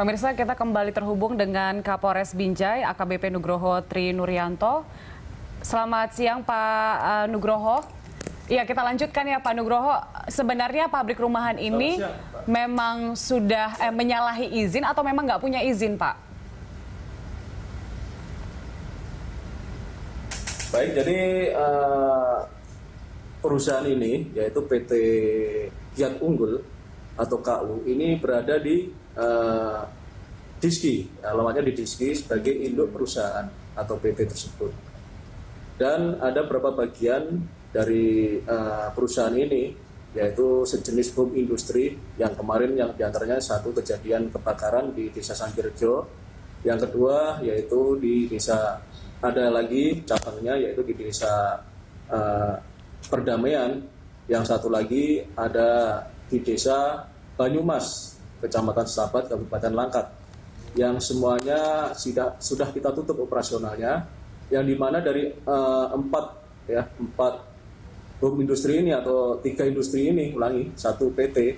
Pemirsa, kita kembali terhubung dengan Kapolres Binjai, AKBP Nugroho Tri Nuryanto. Selamat siang Pak Nugroho. Iya, kita lanjutkan ya Pak Nugroho. Sebenarnya pabrik rumahan ini memang sudah menyalahi izin atau memang nggak punya izin, Pak? Baik, jadi perusahaan ini yaitu PT Yak Unggul atau KU ini berada di Diski, alamatnya di Diski sebagai induk perusahaan atau PT tersebut. Dan ada beberapa bagian dari perusahaan ini yaitu sejenis boom industri yang kemarin yang diantaranya satu kejadian kebakaran di desa Sambirejo, yang kedua yaitu di desa ada lagi cabangnya yaitu di desa Perdamaian, yang satu lagi ada di desa Banyumas, Kecamatan Sabat, Kabupaten Langkat, yang semuanya sudah kita tutup operasionalnya, yang dimana dari empat boom industri ini atau tiga industri ini, ulangi, satu PT,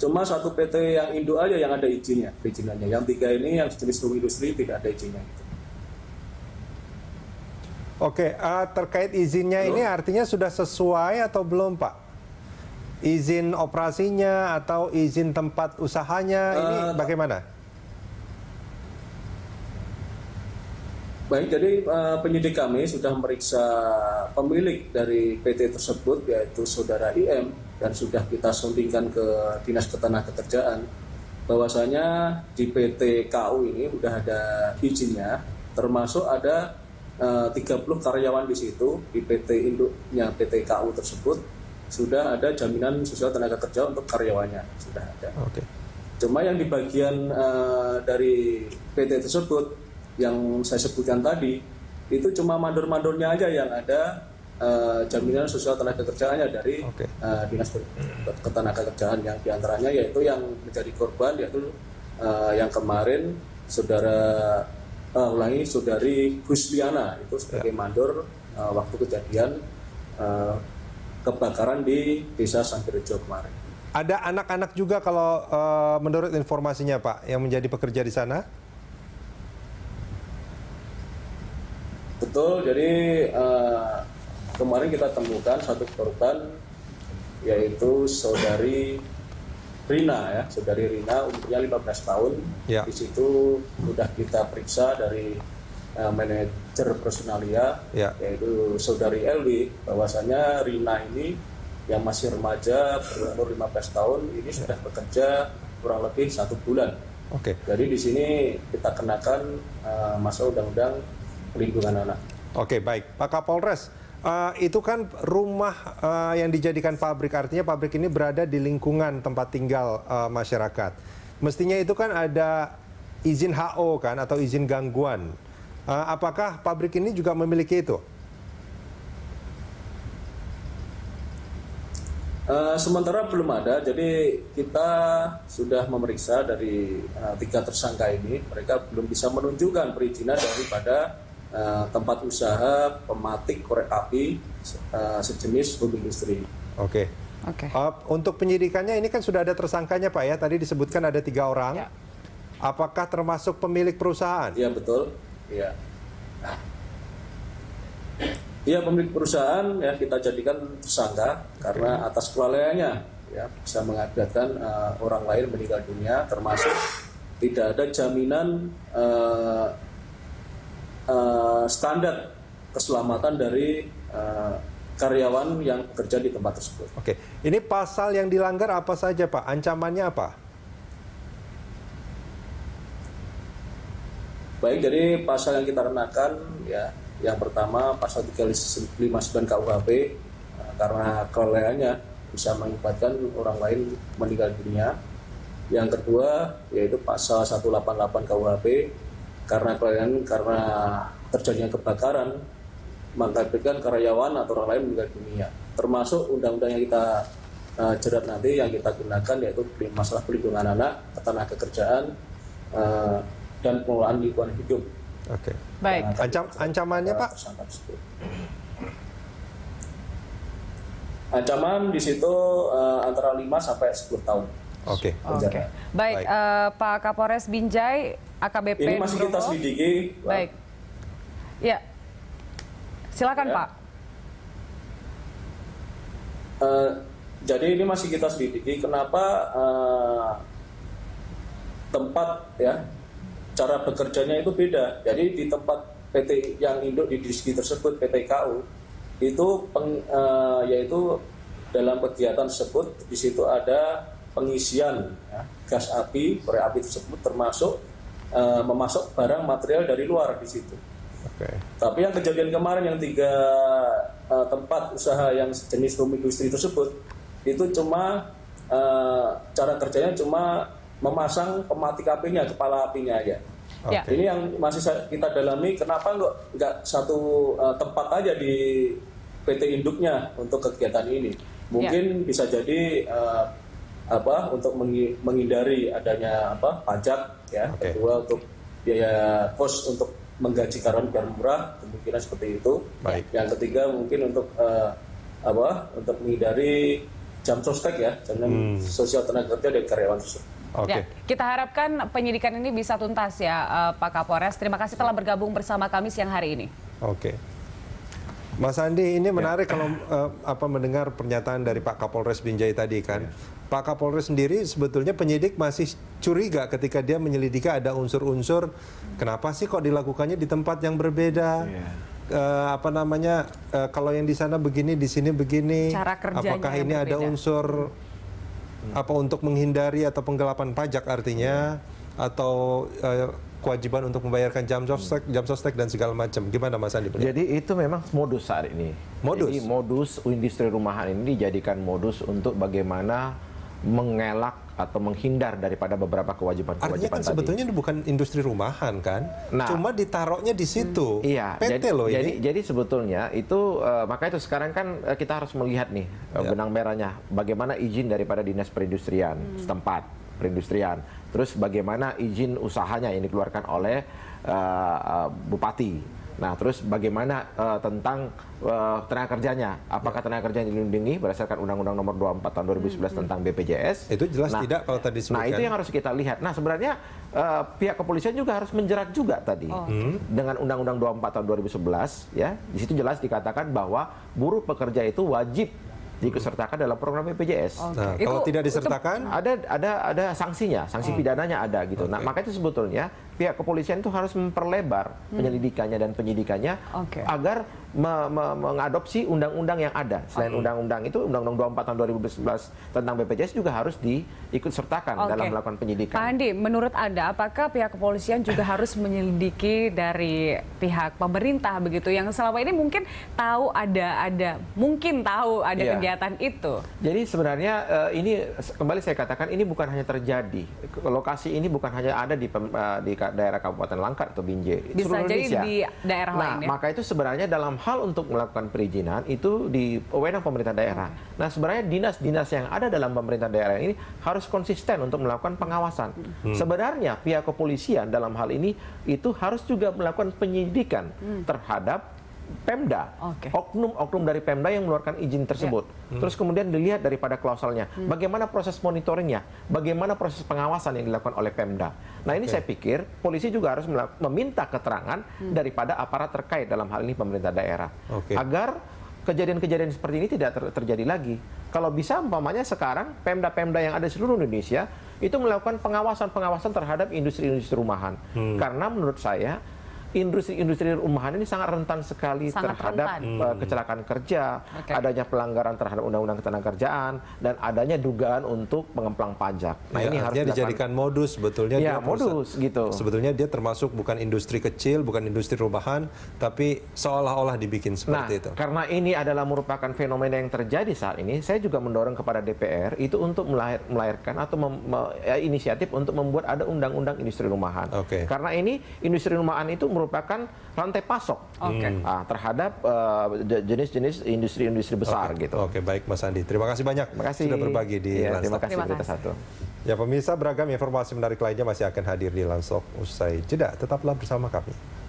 cuma satu PT yang induk aja yang ada izinnya, perizinannya, yang tiga ini yang jenis boom industri tidak ada izinnya gitu. Oke, terkait izinnya ini artinya sudah sesuai atau belum, Pak? Izin operasinya atau izin tempat usahanya ini bagaimana? Baik, jadi penyidik kami sudah meriksa pemilik dari PT tersebut yaitu Saudara IM, dan sudah kita suntingkan ke Dinas Ketenagakerjaan bahwasanya di PT KU ini sudah ada izinnya, termasuk ada 30 karyawan di situ, di PT induknya PT KU tersebut sudah ada jaminan sosial tenaga kerja untuk karyawannya, sudah ada. Oke. Cuma yang di bagian dari PT tersebut yang saya sebutkan tadi itu cuma mandor-mandornya aja yang ada jaminan sosial tenaga kerjaannya dari Dinas Ketenagakerjaan, yang diantaranya yaitu yang menjadi korban yaitu yang kemarin saudara ulangi, saudari Gus Liana itu sebagai mandor waktu kejadian kebakaran di desa Sambirejo kemarin. Ada anak-anak juga kalau menurut informasinya Pak yang menjadi pekerja di sana? Betul, jadi kemarin kita temukan satu korban yaitu saudari Rina, ya, saudari Rina, umurnya 15 tahun. Ya. Di situ sudah kita periksa dari manajer personalia, yaitu saudari Elvi, bahwasanya Rina ini yang masih remaja berumur 15 tahun ini sudah bekerja kurang lebih 1 bulan. Oke. Jadi di sini kita kenakan masuk Undang-Undang Perlindungan Anak. Oke, baik, Pak Kapolres. Itu kan rumah yang dijadikan pabrik, artinya pabrik ini berada di lingkungan tempat tinggal masyarakat. Mestinya itu kan ada izin HO kan, atau izin gangguan. Apakah pabrik ini juga memiliki itu? Sementara belum ada, jadi kita sudah memeriksa dari 3 tersangka ini, mereka belum bisa menunjukkan perizinan daripada tempat usaha pematik korek api sejenis boom industri. Oke. Oke. Untuk penyidikannya ini kan sudah ada tersangkanya Pak ya. Tadi disebutkan ada 3 orang. Ya. Apakah termasuk pemilik perusahaan? Iya betul. Iya. Iya, pemilik perusahaan ya kita jadikan tersangka karena atas kelalaiannya ya bisa mengakibatkan orang lain meninggal dunia, termasuk tidak ada jaminan standar keselamatan dari karyawan yang bekerja di tempat tersebut. Oke, ini pasal yang dilanggar apa saja Pak? Ancamannya apa? Baik, jadi pasal yang kita kenakan ya, yang pertama pasal 359 KUHP karena kelalaiannya bisa mengakibatkan orang lain meninggal dunia. Yang kedua yaitu pasal 188 KUHP karena terjadinya kebakaran mengakibatkan karyawan atau orang lain meninggal dunia, termasuk undang-undang yang kita jerat nanti yang kita gunakan yaitu masalah perlindungan anak, ketenagakerjaan, dan pengelolaan lingkungan hidup. Oke. Baik. Ancamannya Pak? Ancaman di situ antara 5 sampai 10 tahun. Oke. Okay. Baik, Pak Kapolres Binjai, AKBP Nugroho. Ini masih kita selidiki. Baik. Ya, silakan Pak. Jadi ini masih kita selidiki kenapa tempat ya cara bekerjanya itu beda. Jadi di tempat PT yang induk di diski tersebut PTKU itu yaitu dalam kegiatan tersebut di situ ada pengisian ya, gas api pre-api tersebut termasuk memasuk barang material dari luar di situ. Okay. Tapi yang kejadian kemarin yang 3 tempat usaha yang jenis home industry tersebut itu cuma cara kerjanya cuma memasang pemati apinya, kepala apinya aja. Okay. Ini yang masih kita dalami kenapa nggak satu tempat aja di PT induknya untuk kegiatan ini. Mungkin bisa jadi apa untuk menghindari adanya apa pajak ya, kedua untuk biaya kos untuk menggaji karyawan biar murah, kemungkinan seperti itu. Baik. Yang ketiga mungkin untuk apa untuk menghindari jam sostek ya, jam sosial tenaga kerja dari karyawan tersebut. Okay. Ya, kita harapkan penyidikan ini bisa tuntas ya Pak Kapolres. Terima kasih telah bergabung bersama kami siang hari ini. Oke. Mas Andi, ini menarik kalau mendengar pernyataan dari Pak Kapolres Binjai tadi kan. Pak Kapolres sendiri sebetulnya penyidik masih curiga ketika dia menyelidiki ada unsur-unsur kenapa sih kok dilakukannya di tempat yang berbeda. Kalau yang di sana begini, di sini begini. Cara kerjanya apakah ini berbeda? Ada unsur apa untuk menghindari atau penggelapan pajak artinya atau kewajiban untuk membayarkan jam sostek dan segala macam. Gimana Mas Andi? Jadi itu memang modus saat ini. Modus. Jadi modus industri rumahan ini dijadikan modus untuk bagaimana mengelak atau menghindar daripada beberapa kewajiban-kewajiban tadi. Artinya kan sebetulnya ini bukan industri rumahan kan? Nah, cuma ditaruhnya di situ. Iya. PT jadi, loh ini. Jadi sebetulnya itu makanya itu sekarang kan kita harus melihat nih benang merahnya. Bagaimana izin daripada dinas perindustrian setempat perindustrian. Terus bagaimana izin usahanya yang dikeluarkan oleh bupati. Nah, terus bagaimana tentang tenaga kerjanya? Apakah tenaga kerjanya dilindungi berdasarkan Undang-Undang Nomor 24 tahun 2011 tentang BPJS? Itu jelas tidak kalau tadi sebutkan. Nah, itu yang harus kita lihat. Nah, sebenarnya pihak kepolisian juga harus menjerat juga tadi. Dengan Undang-Undang 24 tahun 2011 ya. Di situ jelas dikatakan bahwa buruh pekerja itu wajib disertakan dalam program BPJS. Nah, kalau tidak disertakan ada sanksinya, sanksi pidananya ada gitu. Nah, maka itu sebetulnya pihak kepolisian itu harus memperlebar penyelidikannya dan penyidikannya agar mengadopsi undang-undang yang ada. Selain undang-undang itu Undang-Undang 24 tahun 2011 tentang BPJS juga harus diikut sertakan dalam melakukan penyidikan. Pak Andi, menurut Anda apakah pihak kepolisian juga harus menyelidiki dari pihak pemerintah begitu yang selama ini mungkin tahu ada kegiatan itu. Jadi sebenarnya ini kembali saya katakan ini bukan hanya terjadi. Lokasi ini bukan hanya ada di daerah Kabupaten Langkat atau Binjai. Bisa jadi di daerah lain. Nah, maka itu sebenarnya dalam hal untuk melakukan perizinan itu di wewenang pemerintah daerah. Nah, sebenarnya dinas-dinas yang ada dalam pemerintah daerah ini harus konsisten untuk melakukan pengawasan. Sebenarnya pihak kepolisian dalam hal ini itu harus juga melakukan penyidikan terhadap Pemda, oknum-oknum dari Pemda yang mengeluarkan izin tersebut. Terus kemudian dilihat daripada klausalnya, bagaimana proses monitoringnya, bagaimana proses pengawasan yang dilakukan oleh Pemda. Nah ini saya pikir polisi juga harus meminta keterangan daripada aparat terkait dalam hal ini pemerintah daerah, agar kejadian-kejadian seperti ini tidak terjadi lagi. Kalau bisa umpamanya sekarang Pemda-Pemda yang ada di seluruh Indonesia itu melakukan pengawasan-pengawasan terhadap industri-industri rumahan. Karena menurut saya industri-industri rumahan ini sangat rentan sekali terhadap kecelakaan kerja, adanya pelanggaran terhadap Undang-Undang Ketenagakerjaan, dan adanya dugaan untuk pengemplang pajak. Nah, ini harus dijadikan modus sebetulnya. Ya, modus gitu. Sebetulnya dia termasuk bukan industri kecil, bukan industri rumahan, tapi seolah-olah dibikin seperti itu. Karena ini adalah merupakan fenomena yang terjadi saat ini, saya juga mendorong kepada DPR itu untuk melahirkan atau inisiatif untuk membuat ada Undang-Undang Industri Rumahan. Karena ini industri rumahan itu merupakan rantai pasok terhadap jenis-jenis industri-industri besar gitu. Baik Mas Andi, terima kasih banyak. Terima kasih sudah berbagi di Langkat. Terima kasih BeritaSatu. Ya pemirsa, beragam informasi menarik lainnya masih akan hadir di Langkat usai jeda. Tetaplah bersama kami.